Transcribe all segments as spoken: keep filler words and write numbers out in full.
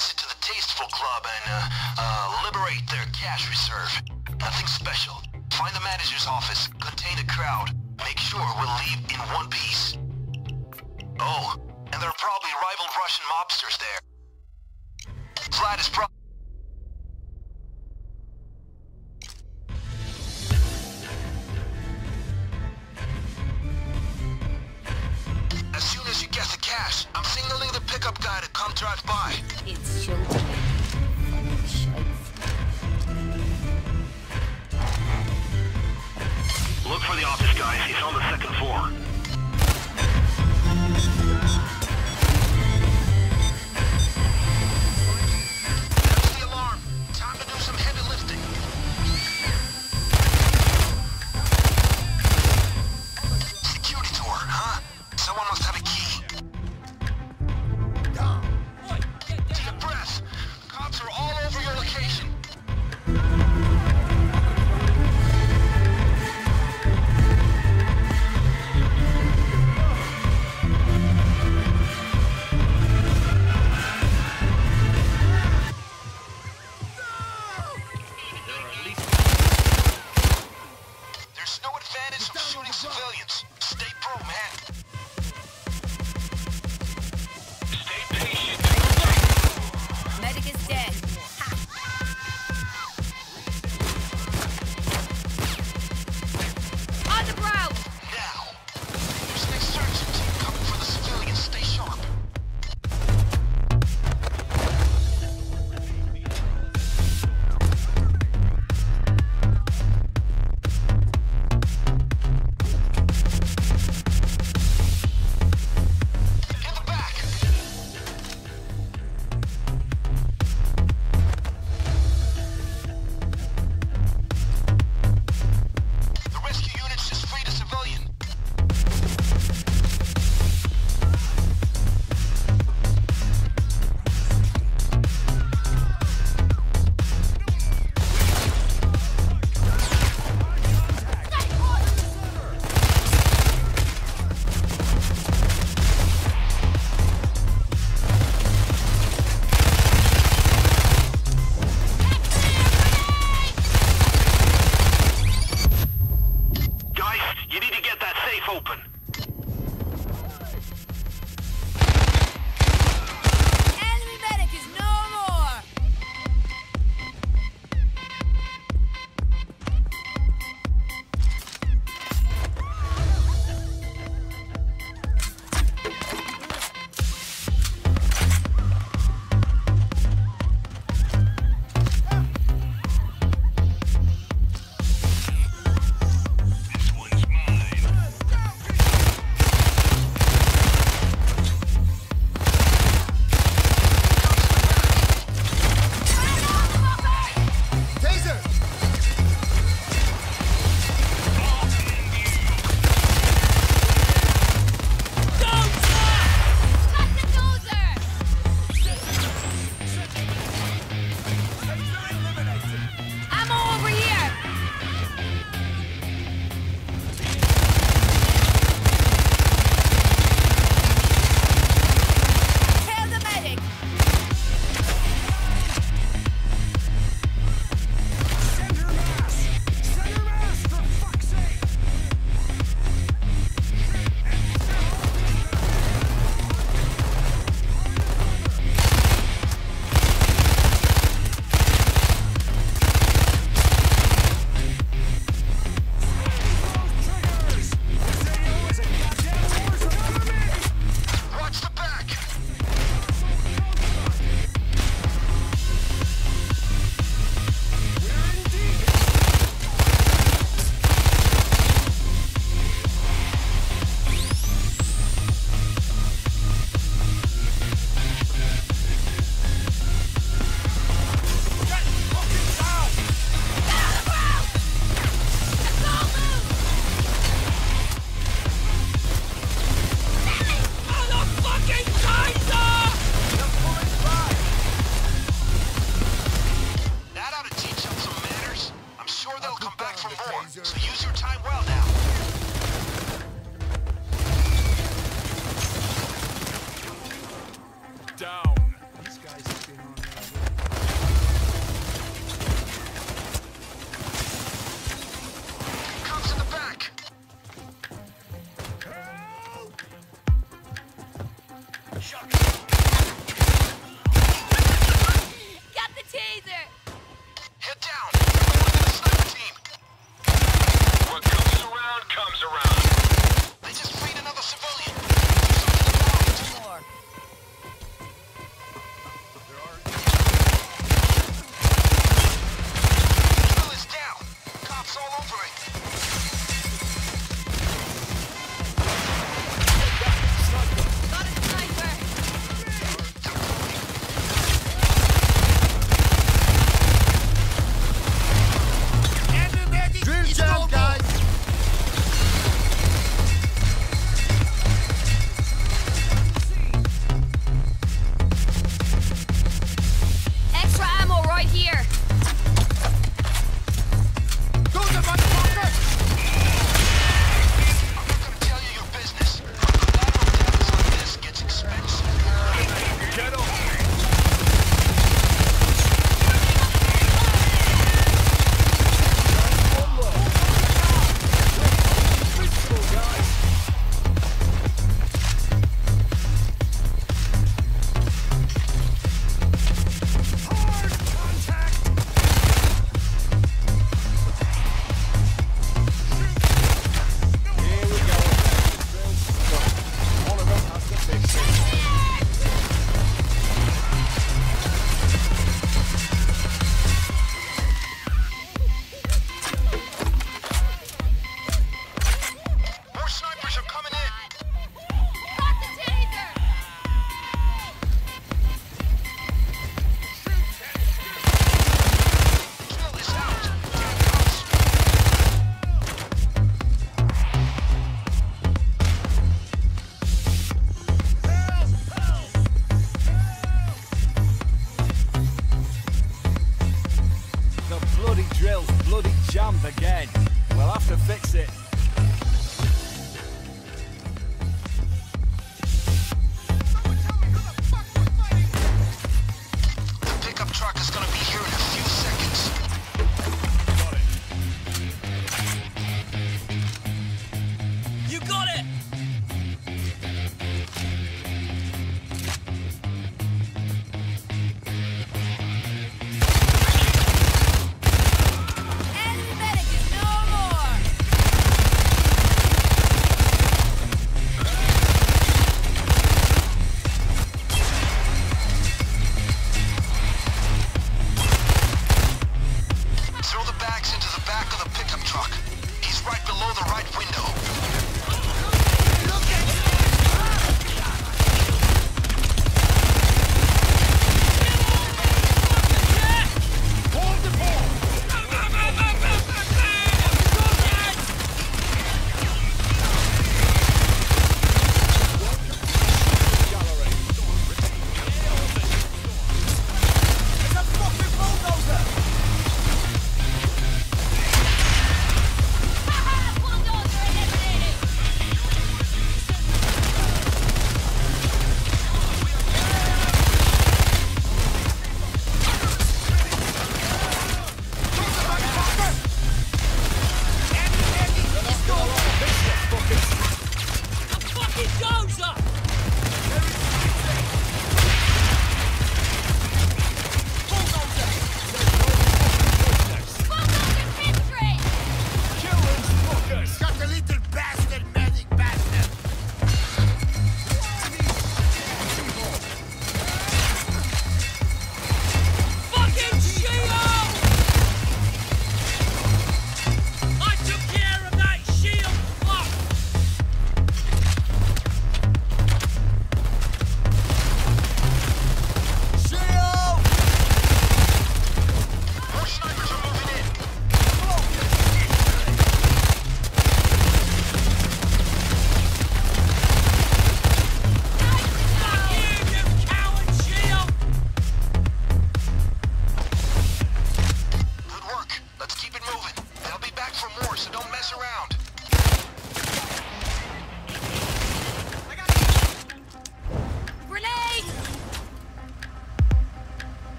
visit to the Tasteful Club and, uh, uh, liberate their cash reserve. Nothing special. Find the manager's office, contain a crowd, make sure we'll leave in one piece. Oh, and there are probably rival Russian mobsters there. Vlad is pro- As soon as you get the cash, I'm signaling the pickup guy to come drive by. It's showtime. Look for the office, guys. He's on the second floor. That's the alarm. Time to do some heavy lifting. Security door, huh? Someone must have a key. Take a breath. Cops are all over your location. Down. These guys have been on. Got the taser. Head down. The sniper team. What goes around comes around. I just freed another civilian. Something wrong. There are. Bill is down. Cops all over it. Again. We'll have to fix it. Someone tell me who the fuck we're fighting! The pickup truck is gonna be here in a few seconds. Got it. You got it!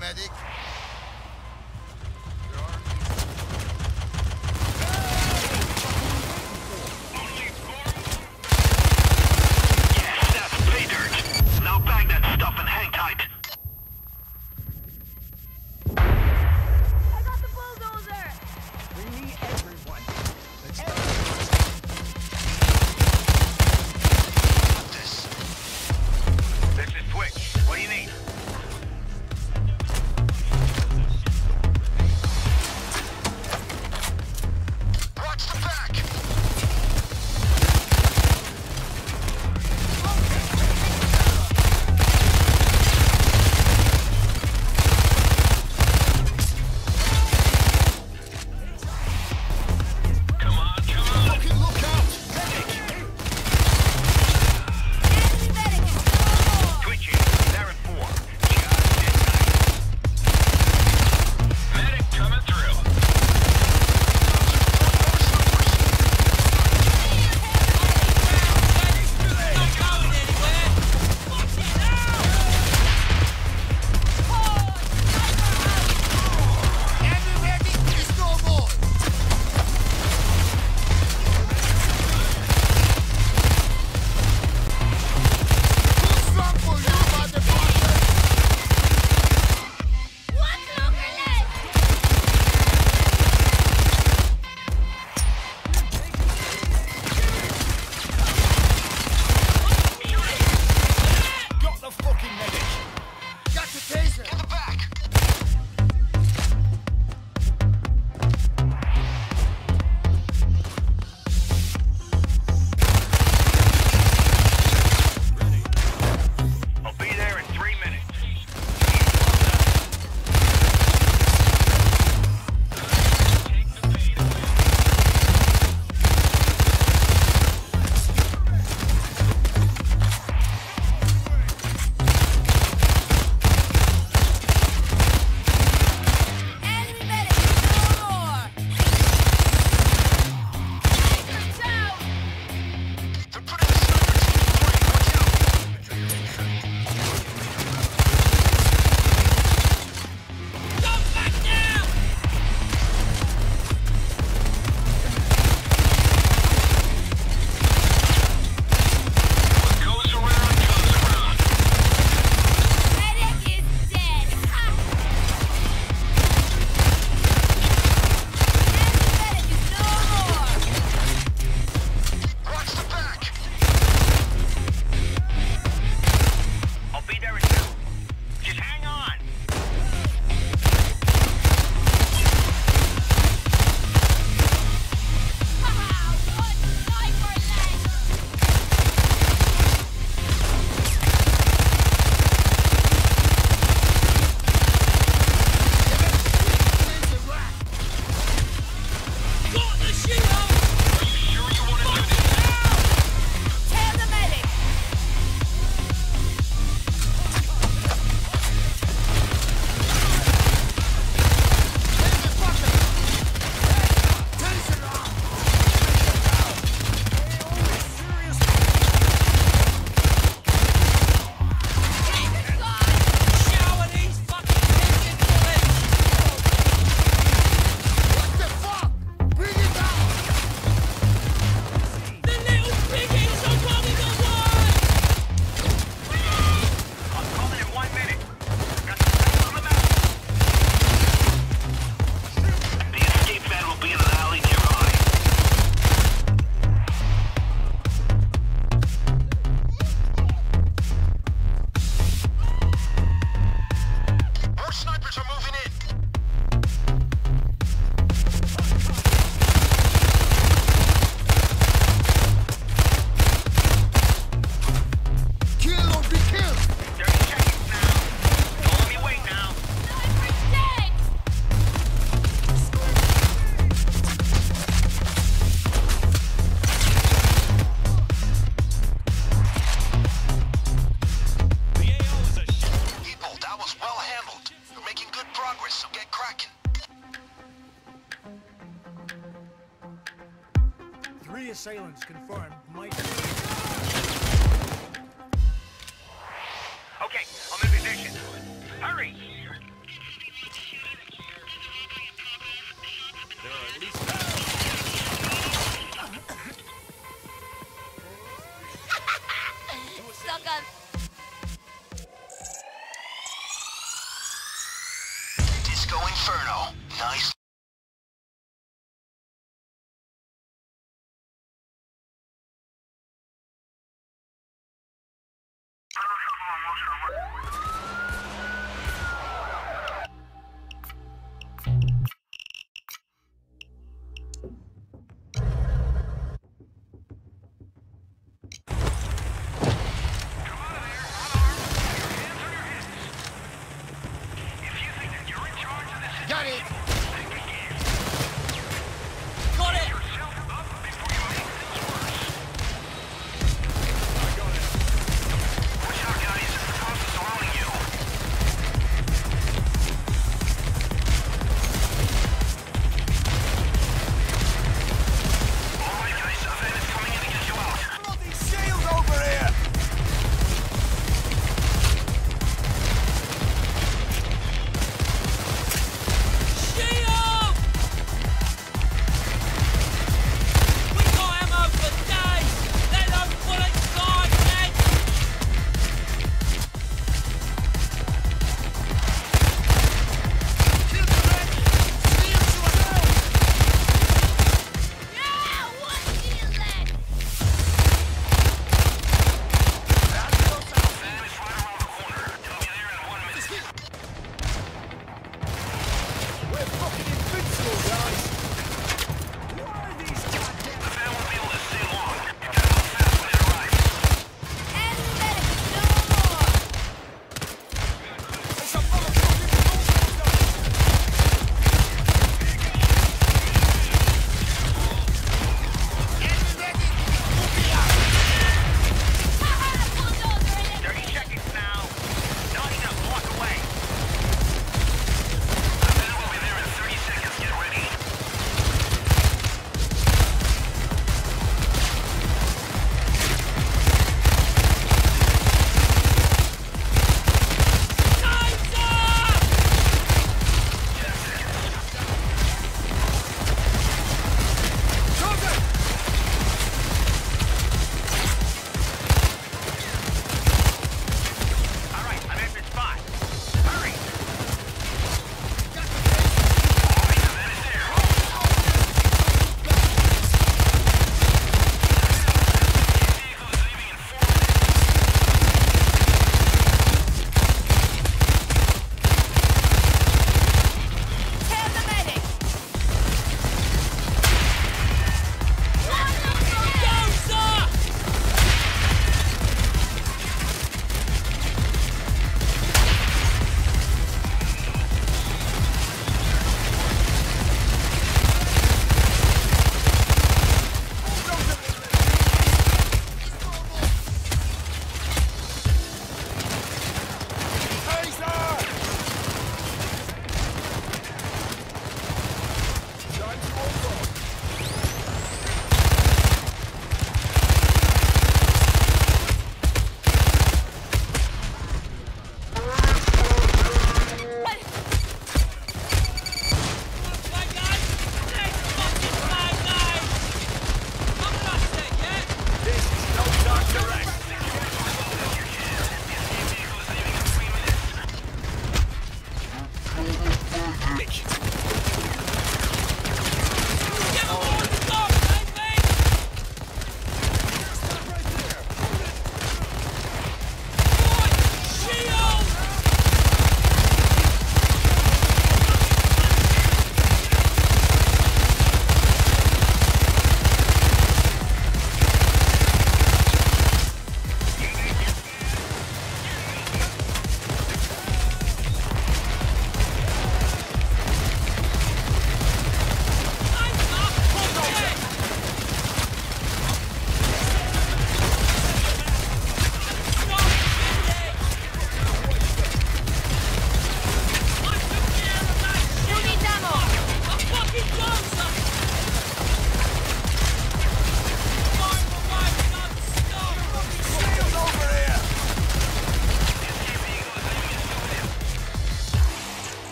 Medic. Three assailants confirmed. Mike. Okay, I'm in position. Hurry! There are at least... Suck up! Disco Inferno. Nice. What?